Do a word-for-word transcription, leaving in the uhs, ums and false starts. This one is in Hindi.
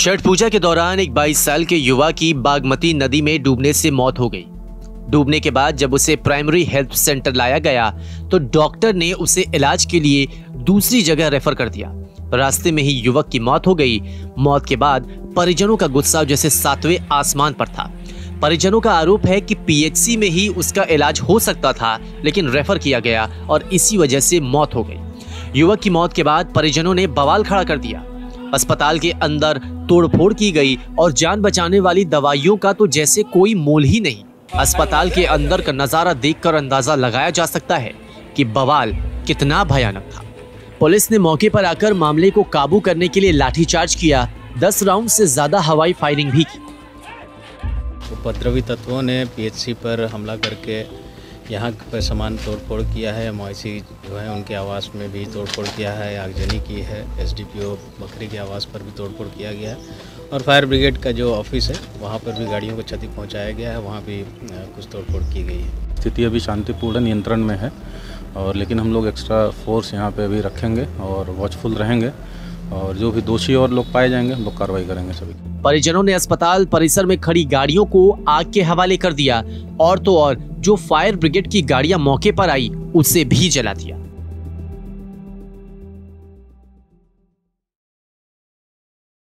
छठ पूजा के दौरान एक बाईस साल के युवा की बागमती नदी में डूबने से मौत हो गई। डूबने के बाद जब उसे प्राइमरी हेल्थ सेंटर लाया गया तो डॉक्टर ने उसे इलाज के लिए दूसरी जगह रेफर कर दिया। रास्ते में ही युवक की मौत हो गई। मौत के बाद परिजनों का गुस्सा जैसे सातवें आसमान पर था। परिजनों का आरोप है कि पीएचसी में ही उसका इलाज हो सकता था, लेकिन रेफर किया गया और इसी वजह से मौत हो गई। युवक की मौत के बाद परिजनों ने बवाल खड़ा कर दिया। अस्पताल के अंदर तोड़फोड़ की गई और जान बचाने वाली दवाइयों का तो जैसे कोई मोल ही नहीं। अस्पताल के अंदर का नजारा देखकर अंदाजा लगाया जा सकता है कि बवाल कितना भयानक था। पुलिस ने मौके पर आकर मामले को काबू करने के लिए लाठीचार्ज किया। दस राउंड से ज्यादा हवाई फायरिंग भी की। उपद्रवी तत्वों ने पीएचसी पर हमला करके यहाँ पर सामान तोड़फोड़ किया है। एमआईसी जो है उनके आवास में भी तोड़फोड़ किया है, आगजनी की है। एसडीपीओ बकरी के आवास पर भी तोड़फोड़ किया गया है और फायर ब्रिगेड का जो ऑफिस है वहाँ पर भी गाड़ियों को क्षति पहुँचाया गया है, वहाँ भी कुछ तोड़फोड़ की गई है। स्थिति अभी शांतिपूर्ण नियंत्रण में है और लेकिन हम लोग एक्स्ट्रा फोर्स यहाँ पर अभी रखेंगे और वॉचफुल रहेंगे और जो भी दोषी और लोग पाए जाएंगे हम लोग कार्रवाई करेंगे सभी। परिजनों ने अस्पताल परिसर में खड़ी गाड़ियों को आग के हवाले कर दिया और तो और जो फायर ब्रिगेड की गाड़ियां मौके पर आई उसे भी जला दिया।